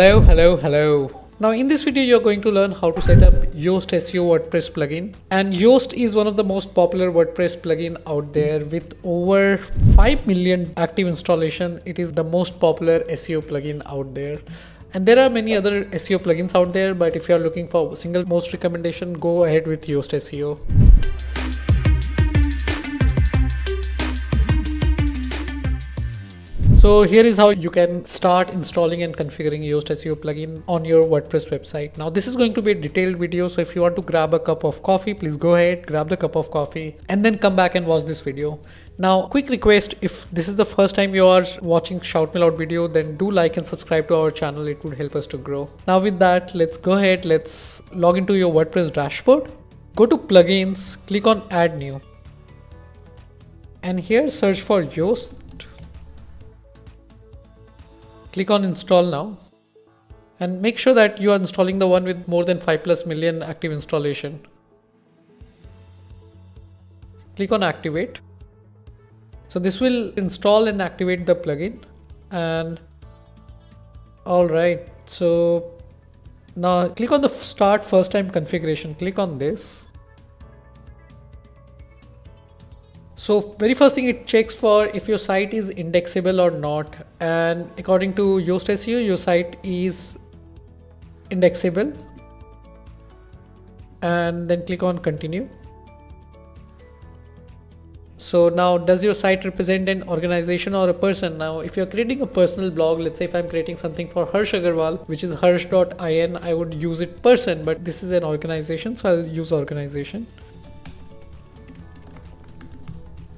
Hello. Now in this video, you're going to learn how to set up Yoast SEO WordPress plugin. And Yoast is one of the most popular WordPress plugin out there with over 5 million active installation. It is the most popular SEO plugin out there. And there are many other SEO plugins out there, but if you're looking for single most recommendation, go ahead with Yoast SEO. So here is how you can start installing and configuring Yoast SEO plugin on your WordPress website. Now this is going to be a detailed video. So if you want to grab a cup of coffee, please go ahead, grab the cup of coffee and then come back and watch this video. Now, quick request, if this is the first time you are watching Shout Me Loud video, then do like and subscribe to our channel. It would help us to grow. Now with that, let's go ahead. Let's log into your WordPress dashboard. Go to plugins, click on add new. And here search for Yoast. Click on install now and make sure that you are installing the one with more than 5+ million active installation. Click on activate. So this will install and activate the plugin. And all right, so now click on the start first time configuration. Click on this. So very first thing it checks for if your site is indexable or not, and according to Yoast SEO, your site is indexable, and then click on continue. So now, does your site represent an organization or a person? Now, if you're creating a personal blog, let's say if I'm creating something for Harsh Agarwal, which is harsh.in, I would use it person, but this is an organization, so I'll use organization.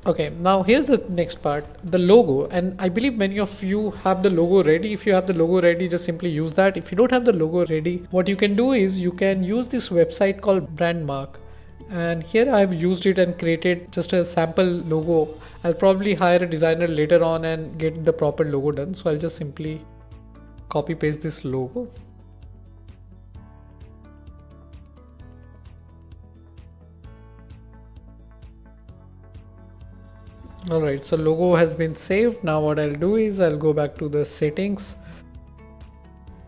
Okay, now here's the next part, the logo. And I believe many of you have the logo ready. If you have the logo ready, just simply use that. If you don't have the logo ready, what you can do is you can use this website called Brandmark. And here I've used it and created just a sample logo. I'll probably hire a designer later on and get the proper logo done. So I'll just simply copy paste this logo. Alright, so logo has been saved. Now what I'll do is I'll go back to the settings,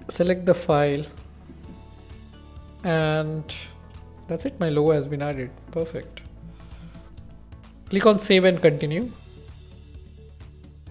select the file, and that's it. My logo has been added. Perfect. Click on save and continue.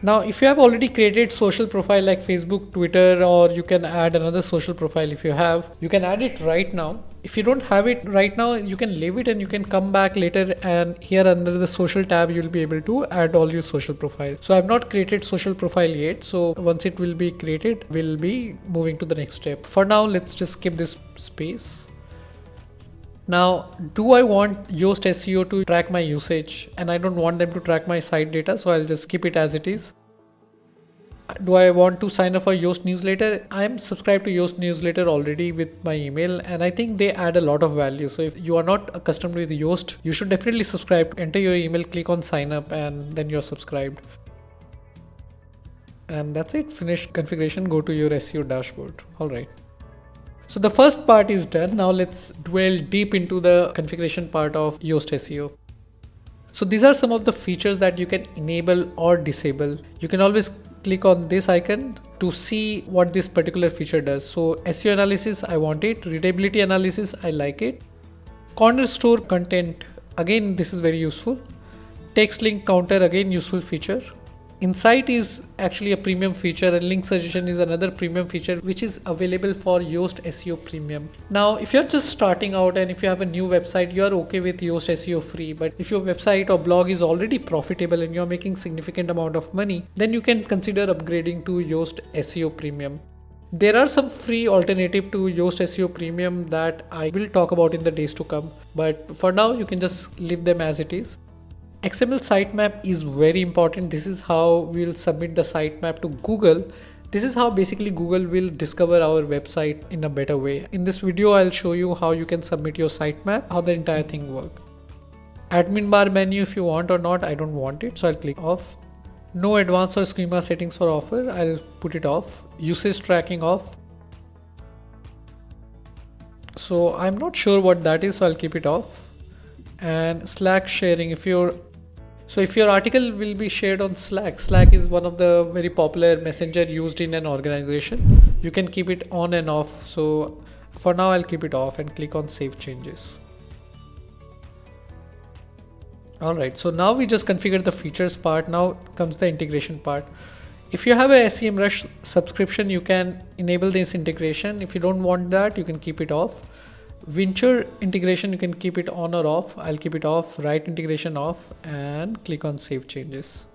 Now, if you have already created social profile like Facebook, Twitter, or you can add another social profile if you have, you can add it right now. If you don't have it right now, you can leave it and you can come back later, and here under the social tab, you'll be able to add all your social profiles. So I've not created social profile yet. So once it will be created, we'll be moving to the next step. For now, let's just skip this space. Now, do I want Yoast SEO to track my usage? And I don't want them to track my site data, so I'll just keep it as it is. Do I want to sign up for Yoast newsletter? I'm subscribed to Yoast newsletter already with my email, and I think they add a lot of value. So if you are not accustomed with Yoast, you should definitely subscribe. Enter your email, click on sign up, and then you're subscribed. And that's it. Finish configuration. Go to your SEO dashboard. All right. So the first part is done. Now let's dwell deep into the configuration part of Yoast SEO. So these are some of the features that you can enable or disable. You can always click on this icon to see what this particular feature does. So SEO analysis, I want it. Readability analysis, I like it. Corner store content, again, this is very useful. Text link counter, again, useful feature. Insight is actually a premium feature, and link suggestion is another premium feature which is available for Yoast SEO Premium. Now, if you're just starting out and if you have a new website, you're okay with Yoast SEO Free. But if your website or blog is already profitable and you're making significant amount of money, then you can consider upgrading to Yoast SEO Premium. There are some free alternative to Yoast SEO Premium that I will talk about in the days to come. But for now, you can just leave them as it is. XML sitemap is very important. This is how we will submit the sitemap to Google. This is how basically Google will discover our website in a better way. In this video, I'll show you how you can submit your sitemap, how the entire thing works. Admin bar menu if you want or not, I don't want it, so I'll click off. No advanced or schema settings for offer, I'll put it off. Usage tracking off. So I'm not sure what that is, so I'll keep it off. And Slack sharing, if your article will be shared on Slack. Slack is one of the very popular messenger used in an organization. You can keep it on and off. So for now, I'll keep it off and click on Save Changes. Alright, so now we just configured the features part. Now comes the integration part. If you have a SEMrush subscription, you can enable this integration. If you don't want that, you can keep it off. Wincher integration, you can keep it on or off. I'll keep it off. Write integration off and click on Save Changes.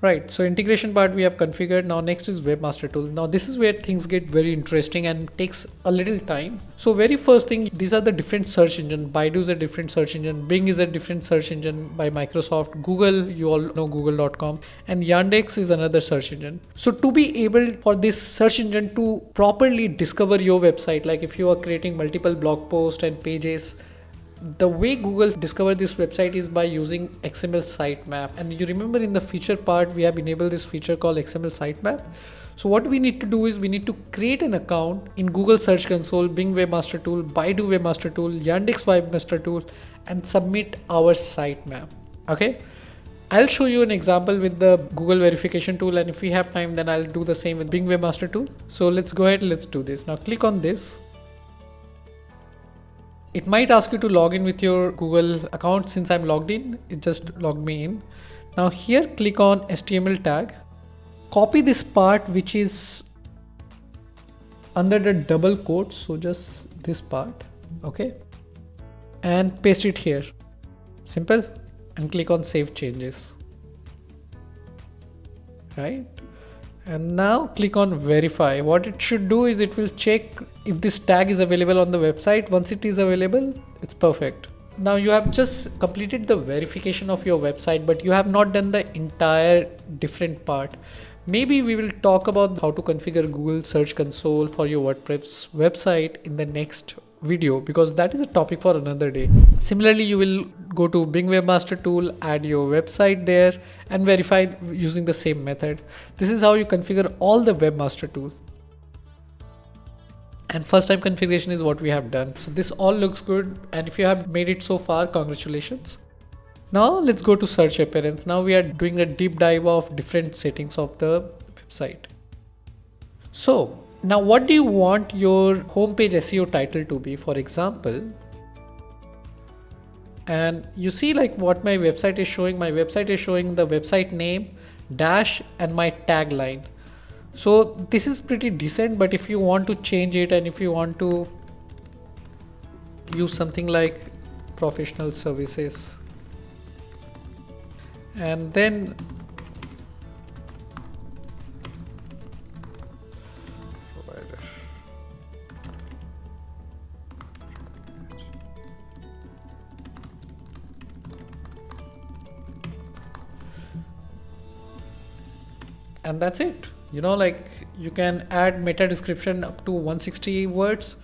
Right, so integration part we have configured. Now next is Webmaster Tool. Now this is where things get very interesting and takes a little time. So very first thing, these are the different search engine. Baidu is a different search engine. Bing is a different search engine by Microsoft. Google, you all know google.com, and Yandex is another search engine. So to be able for this search engine to properly discover your website, like if you are creating multiple blog posts and pages, the way Google discovered this website is by using XML sitemap. And you remember in the feature part, we have enabled this feature called XML sitemap. So what we need to do is we need to create an account in Google Search Console, Bing Webmaster Tool, Baidu Webmaster Tool, Yandex Webmaster Tool, and submit our sitemap. Okay, I'll show you an example with the Google verification tool, and if we have time, then I'll do the same with Bing Webmaster Tool. So let's go ahead, let's do this. Now click on this. It might ask you to log in with your Google account. Since I'm logged in, it just logged me in. Now here, click on HTML tag. Copy this part which is under the double quotes, so just this part, okay? And paste it here. Simple. And click on Save Changes. Right? And now click on Verify. What it should do is it will check if this tag is available on the website. Once it is available, it's perfect. Now you have just completed the verification of your website, but you have not done the entire different part. Maybe we will talk about how to configure Google Search Console for your WordPress website in the next video, because that is a topic for another day. Similarly, you will go to Bing Webmaster Tool, add your website there, and verify using the same method. This is how you configure all the Webmaster Tool. And first time configuration is what we have done. So this all looks good, and if you have made it so far, congratulations. Now let's go to search appearance. Now we are doing a deep dive of different settings of the website. So now what do you want your homepage SEO title to be, for example? And you see like what my website is showing. My website is showing the website name, dash, and my tagline. So this is pretty decent, but if you want to change it and if you want to use something like professional services, and then and that's it. You know, like you can add meta description up to 160 words.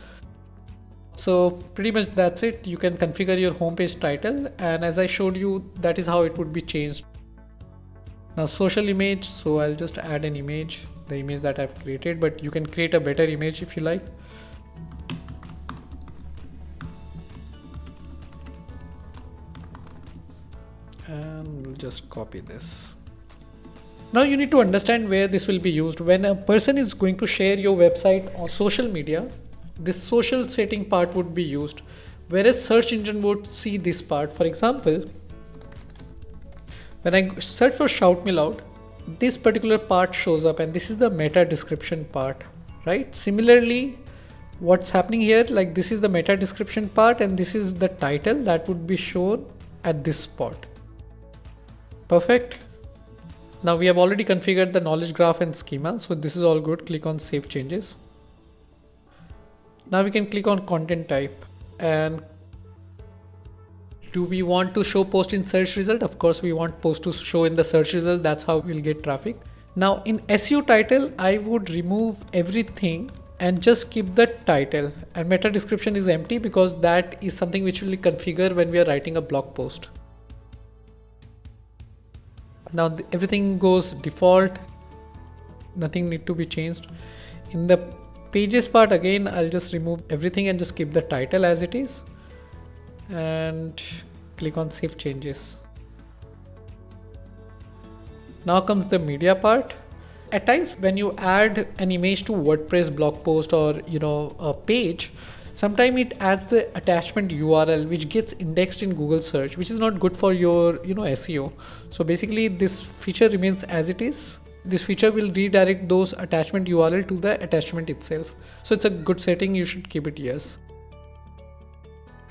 So pretty much that's it. You can configure your homepage title, and as I showed you, that is how it would be changed. Now social image, so I'll just add an image, the image that I've created, but you can create a better image if you like. And we'll just copy this. Now you need to understand where this will be used. When a person is going to share your website on social media, this social setting part would be used, whereas search engine would see this part. For example, when I search for Shout Me Loud, this particular part shows up, and this is the meta description part, right? Similarly, what's happening here, like this is the meta description part and this is the title that would be shown at this spot. Perfect. Now we have already configured the knowledge graph and schema, so this is all good. Click on Save Changes. Now we can click on content type. And do we want to show post in search result? Of course we want post to show in the search result. That's how we'll get traffic. Now in SEO title, I would remove everything and just keep the title, and meta description is empty because that is something which we'll configure when we are writing a blog post. Now everything goes default, nothing need to be changed. In the pages part, again, I'll just remove everything and just keep the title as it is and click on Save Changes. Now comes the media part. at times when you add an image to WordPress blog post or a page, sometimes it adds the attachment URL which gets indexed in Google search, which is not good for your SEO. So basically this feature remains as it is. This feature will redirect those attachment URL to the attachment itself. So it's a good setting, you should keep it, yes.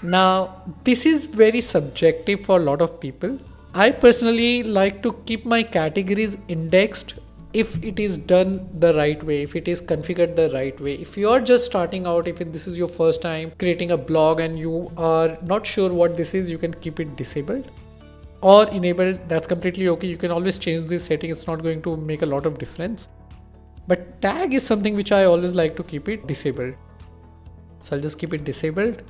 Now this is very subjective for a lot of people. I personally like to keep my categories indexed if it is done the right way, if it is configured the right way. If you are just starting out, if this is your first time creating a blog and you are not sure what this is, you can keep it disabled or enabled. That's completely okay. You can always change this setting. It's not going to make a lot of difference. But tag is something which I always like to keep it disabled. So I'll just keep it disabled.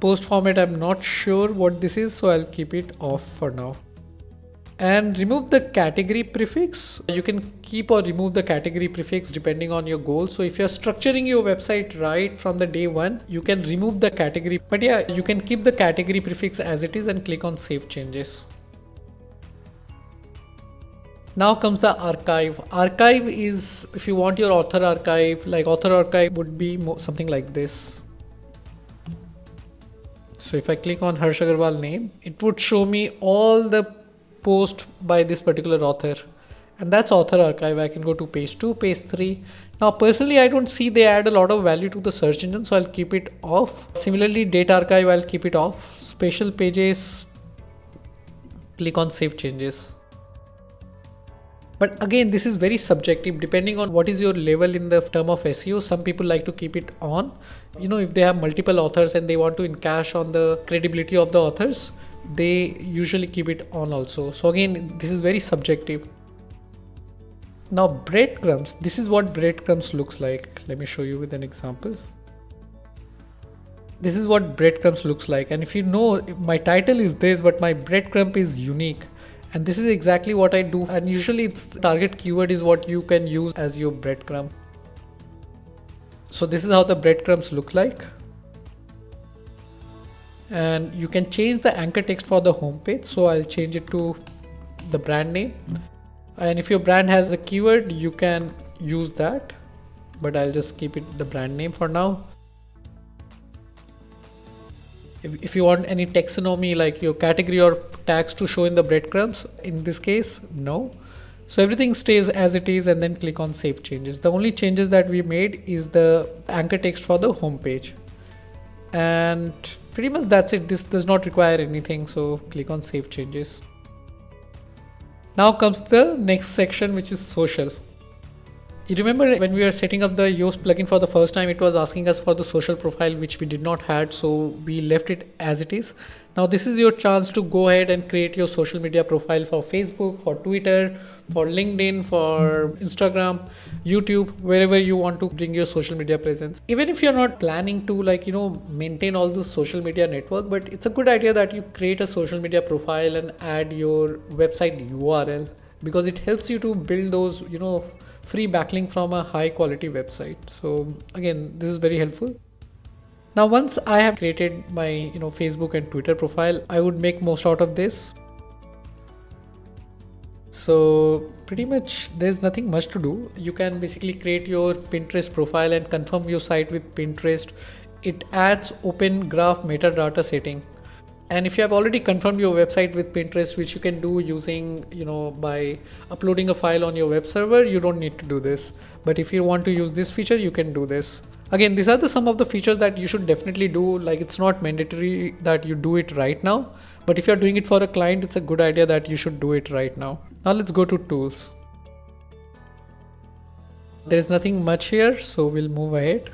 Post format, I'm not sure what this is, so I'll keep it off for now. And remove the category prefix. You can keep or remove the category prefix depending on your goal. So if you're structuring your website right from the day one, you can remove the category. But yeah, you can keep the category prefix as it is and click on Save Changes. Now comes the archive. Archive is, if you want your author archive, like author archive would be something like this. So if I click on Harsh Agarwal name, it would show me all the post by this particular author, and that's author archive. I can go to page 2, page 3. Now personally I don't see they add a lot of value to the search engine, so I'll keep it off. Similarly, date archive, I'll keep it off. Special pages, click on Save Changes. But again, this is very subjective depending on what is your level in the term of SEO. Some people like to keep it on. If they have multiple authors and they want to encash on the credibility of the authors, they usually keep it on also. So again, this is very subjective. Now breadcrumbs, this is what breadcrumbs looks like. Let me show you with an example. This is what breadcrumbs looks like. And if you know, my title is this, but my breadcrumb is unique. And this is exactly what I do. And usually its target keyword is what you can use as your breadcrumb. So this is how the breadcrumbs look like. And you can change the anchor text for the homepage. So I'll change it to the brand name. And if your brand has a keyword, you can use that. But I'll just keep it the brand name for now. If you want any taxonomy, like your category or tags to show in the breadcrumbs, in this case, no. So everything stays as it is, and then click on Save Changes. The only changes that we made is the anchor text for the homepage. And pretty much that's it. This does not require anything, so click on Save Changes. Now comes the next section, which is social. You remember when we were setting up the Yoast plugin for the first time, it was asking us for the social profile, which we did not had, so we left it as it is. Now this is your chance to go ahead and create your social media profile for Facebook, for Twitter, for LinkedIn, for Instagram, YouTube, wherever you want to bring your social media presence. Even if you're not planning to maintain all this social media network, but it's a good idea that you create a social media profile and add your website URL, because it helps you to build those free backlink from a high quality website. So again, this is very helpful. Now once I have created my Facebook and Twitter profile, I would make most out of this. So pretty much there's nothing much to do. You can basically create your Pinterest profile and confirm your site with Pinterest. It adds open graph metadata setting. And if you have already confirmed your website with Pinterest, which you can do using, by uploading a file on your web server, you don't need to do this. But if you want to use this feature, you can do this. Again, these are some of the features that you should definitely do. Like, it's not mandatory that you do it right now, but if you're doing it for a client, it's a good idea that you should do it right now. Now let's go to tools. There's nothing much here, so we'll move ahead.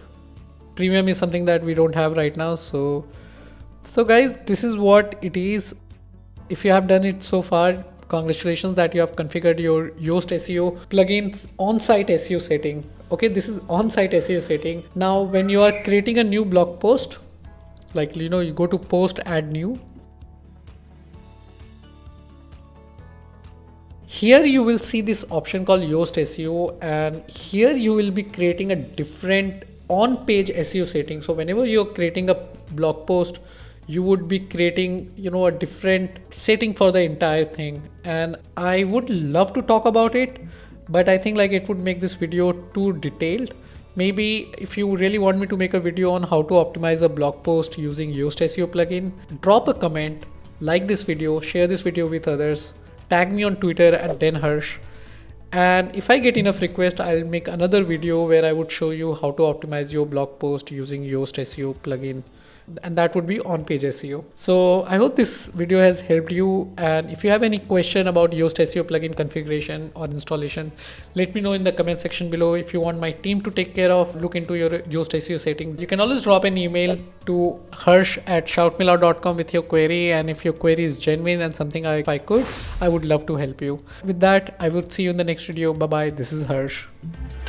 Premium is something that we don't have right now. So guys, this is what it is. If you have done it so far, congratulations that you have configured your Yoast SEO plugins on-site SEO setting. Okay, this is on-site SEO setting. Now, when you are creating a new blog post, like, you go to post, add new. Here you will see this option called Yoast SEO, and here you will be creating a different on-page SEO setting. So whenever you're creating a blog post, you would be creating a different setting for the entire thing, and I would love to talk about it, but I think like it would make this video too detailed. Maybe if you really want me to make a video on how to optimize a blog post using Yoast SEO plugin, drop a comment, like this video, share this video with others, tag me on Twitter @denharsh. And if I get enough requests, I'll make another video where I would show you how to optimize your blog post using Yoast SEO plugin. And that would be on-page SEO. So I hope this video has helped you. And if you have any question about Yoast SEO plugin configuration or installation, let me know in the comment section below. If you want my team to take care of, look into your Yoast SEO settings. You can always drop an email to harsh@shoutmeloud.com with your query. And if your query is genuine and something I would love to help you. With that, I would see you in the next video. Bye-bye. This is Harsh.